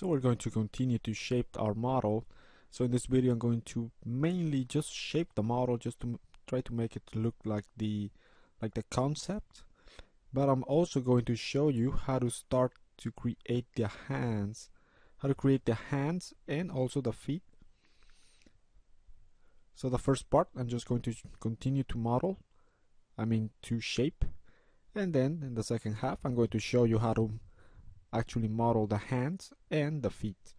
So we're going to continue to shape our model. So in this video I'm going to mainly just shape the model just to try to make it look like the concept, but I'm also going to show you how to start to create the hands, and also the feet. So the first part I'm just going to continue to shape, and then in the second half I'm going to show you how to actually model the hands and the feet.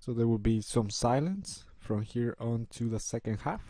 So there will be some silence from here on to the second half.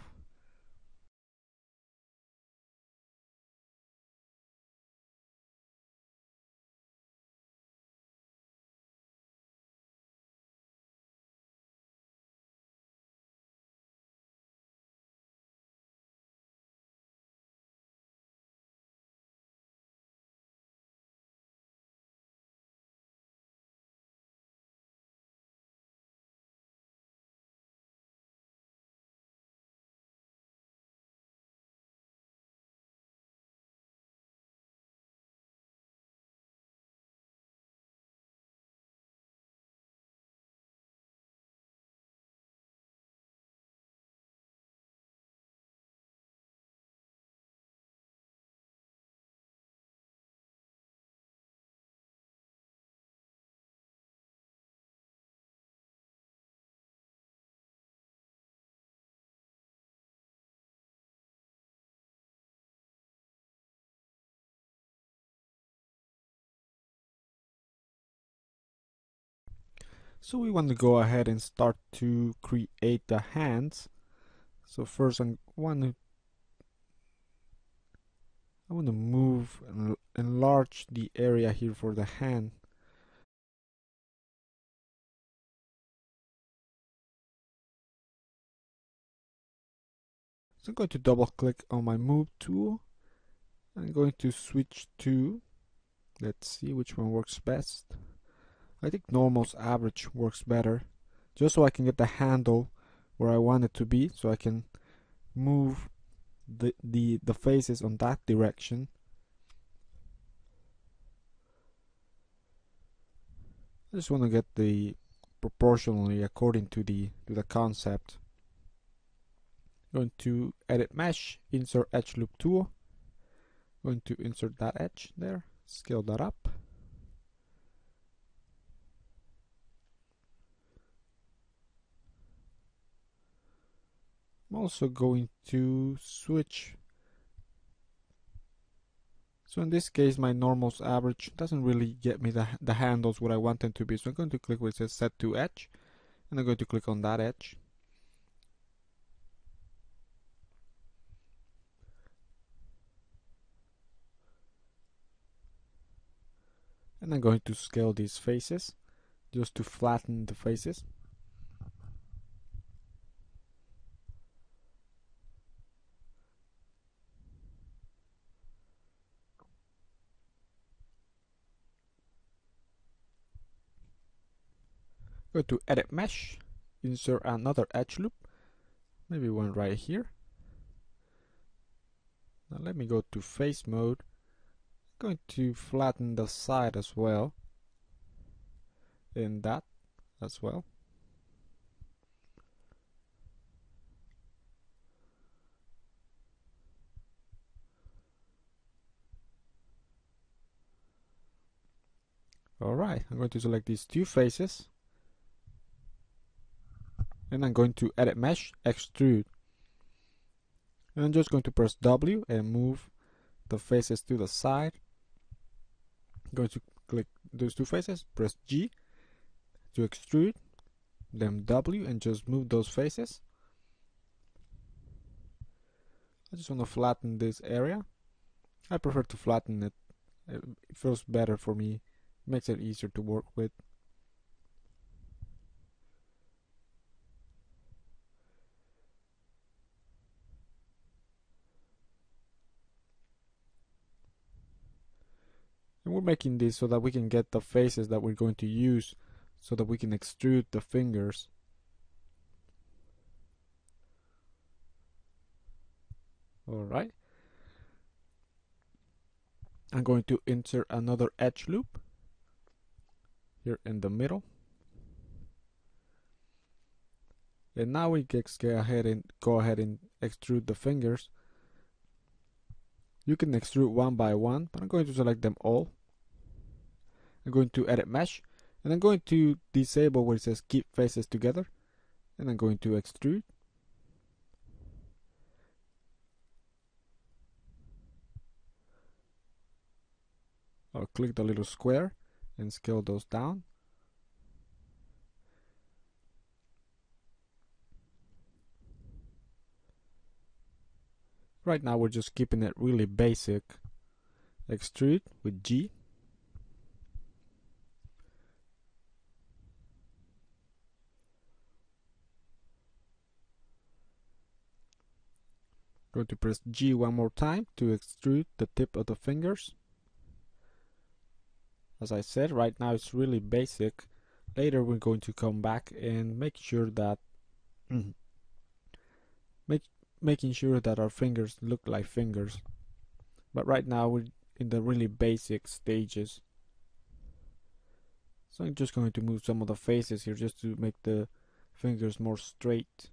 So we want to go ahead and start to create the hands. So first I want to move and enlarge the area here for the hand. So I'm going to double click on my move tool. I'm going to switch to, let's see which one works best. I think normal's average works better, just so I can get the handle where I want it to be, so I can move the faces on that direction. I just want to get the proportionally according to the concept. I'm going to edit mesh, insert edge loop tool. I'm going to insert that edge there, scale that up. I'm also going to switch. So in this case my normal's average doesn't really get me the handles what I want them to be, so I'm going to click where it says set to edge, and I'm going to click on that edge. And I'm going to scale these faces just to flatten the faces. Go to edit mesh, insert another edge loop, maybe one right here. Now let me go to face mode. I'm going to flatten the side as well, and that as well. Alright, I'm going to select these two faces, and I'm going to edit mesh, extrude, and I'm just going to press W and move the faces to the side. I'm going to click those two faces, press G to extrude, then W, and just move those faces. I just want to flatten this area. I prefer to flatten it, it feels better for me, makes it easier to work with. And we're making this so that we can get the faces that we're going to use, so that we can extrude the fingers. Alright. I'm going to insert another edge loop. here in the middle. And now we can go ahead and extrude the fingers. You can extrude one by one, but I'm going to select them all. I'm going to edit mesh, and I'm going to disable where it says keep faces together, and I'm going to extrude. I'll click the little square and scale those down. Right now we're just keeping it really basic. Extrude with G. Going to press G one more time to extrude the tip of the fingers. As I said, right now it's really basic. Later we're going to come back and make sure that making sure that our fingers look like fingers, but right now we're in the really basic stages. So I'm just going to move some of the faces here just to make the fingers more straight.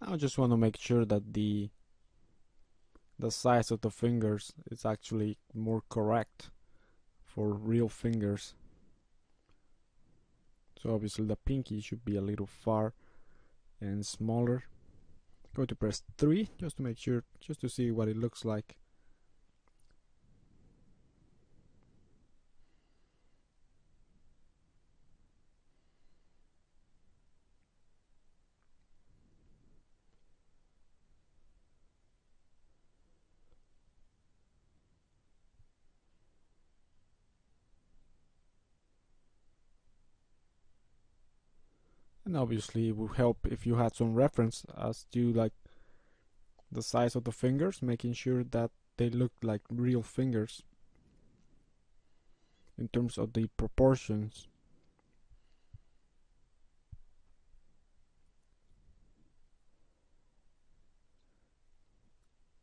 I just want to make sure that the size of the fingers is actually more correct for real fingers. So obviously the pinky should be a little far and smaller. Go to press 3 just to make sure, just to see what it looks like. And obviously it would help if you had some reference as to like the size of the fingers, making sure that they look like real fingers in terms of the proportions.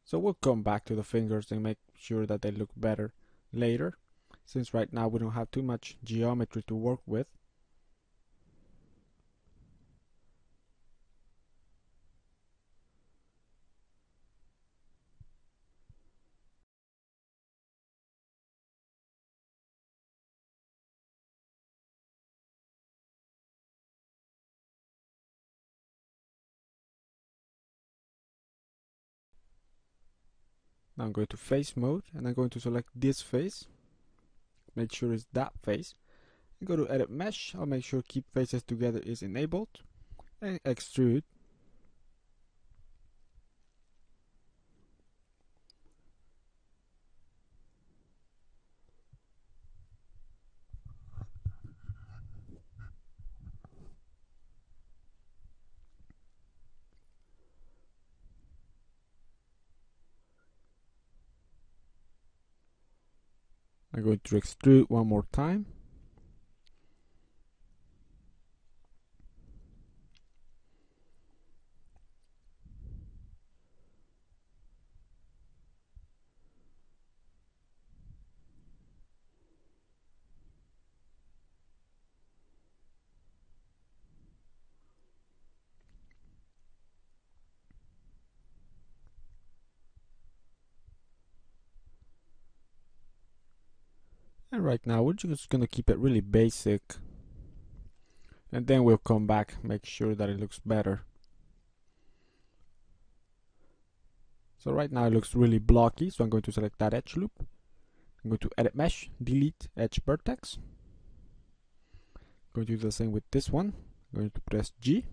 So we'll come back to the fingers and make sure that they look better later, since right now we don't have too much geometry to work with. Now I'm going to face mode and I'm going to select this face, make sure it's that face, and go to edit mesh. I'll make sure keep faces together is enabled and extrude. I'm going to extrude one more time. And right now we're just going to keep it really basic, and then we'll come back, make sure that it looks better. So right now it looks really blocky, so I'm going to select that edge loop. I'm going to edit mesh, delete edge vertex. I'm going to do the same with this one. I'm going to press G,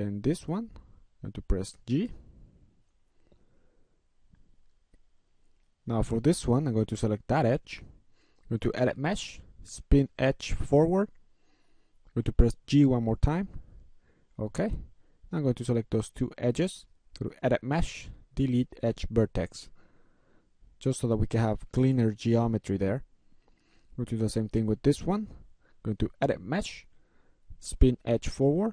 and this one. I have to press G. Now for this one, I'm going to select that edge. I'm going to edit mesh, spin edge forward. I'm going to press G one more time. Okay. Now I'm going to select those two edges. Go to edit mesh, delete edge vertex. Just so that we can have cleaner geometry there. We'll do the same thing with this one. I'm going to edit mesh, spin edge forward.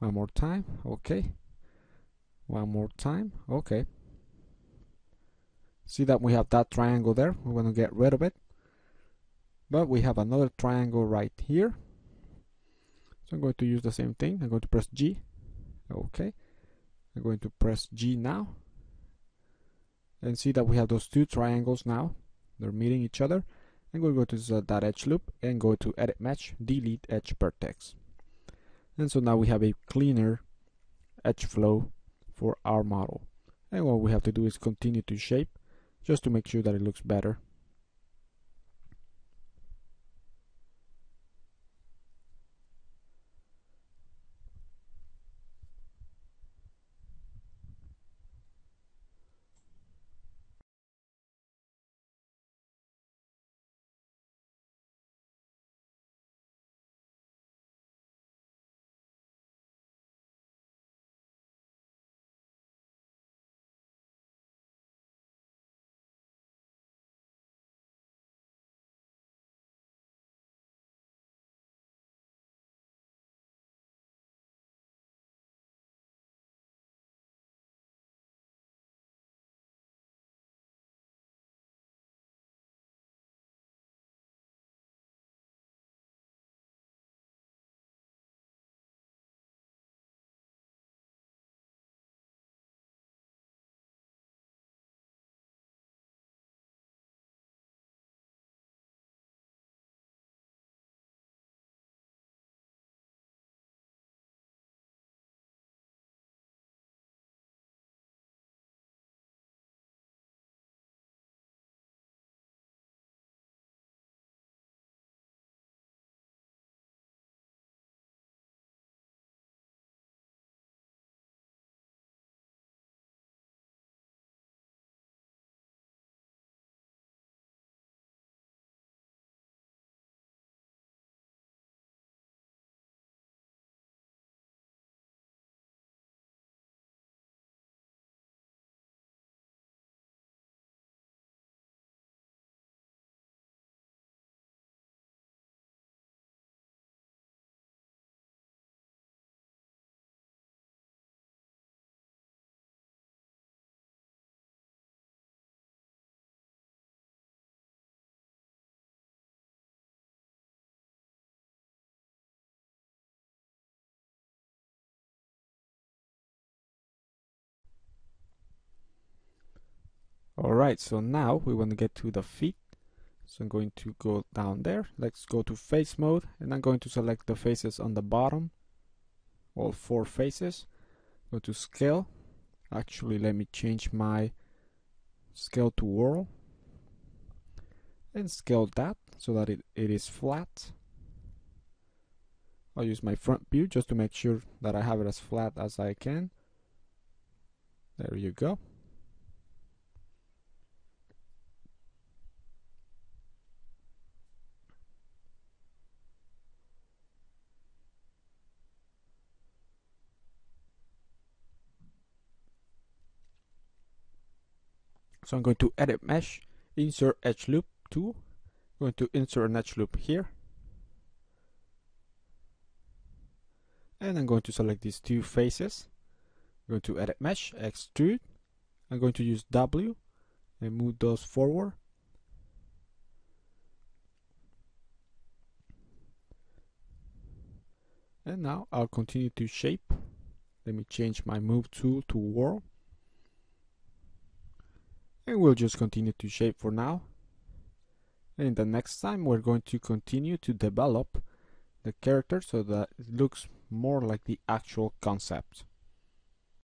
One more time. Okay. One more time. Okay. See that we have that triangle there. We want to get rid of it. But we have another triangle right here. So I'm going to use the same thing. I'm going to press G. Okay. I'm going to press G now. And see that we have those two triangles now. They're meeting each other. And we'll go to that edge loop and go to edit mesh, delete edge vertex. And so now we have a cleaner edge flow for our model. And what we have to do is continue to shape just to make sure that it looks better. Alright, so now we want to get to the feet. So I'm going to go down there. Let's go to face mode, and I'm going to select the faces on the bottom. All four faces. Go to scale. Actually, let me change my scale to world. And scale that so that it is flat. I'll use my front view just to make sure that I have it as flat as I can. There you go. So I'm going to edit mesh, insert edge loop tool. I'm going to insert an edge loop here. And I'm going to select these two faces. I'm going to edit mesh, extrude. I'm going to use W and move those forward. And now I'll continue to shape. Let me change my move tool to world. And we'll just continue to shape for now. And the next time we're going to continue to develop the character so that it looks more like the actual concept.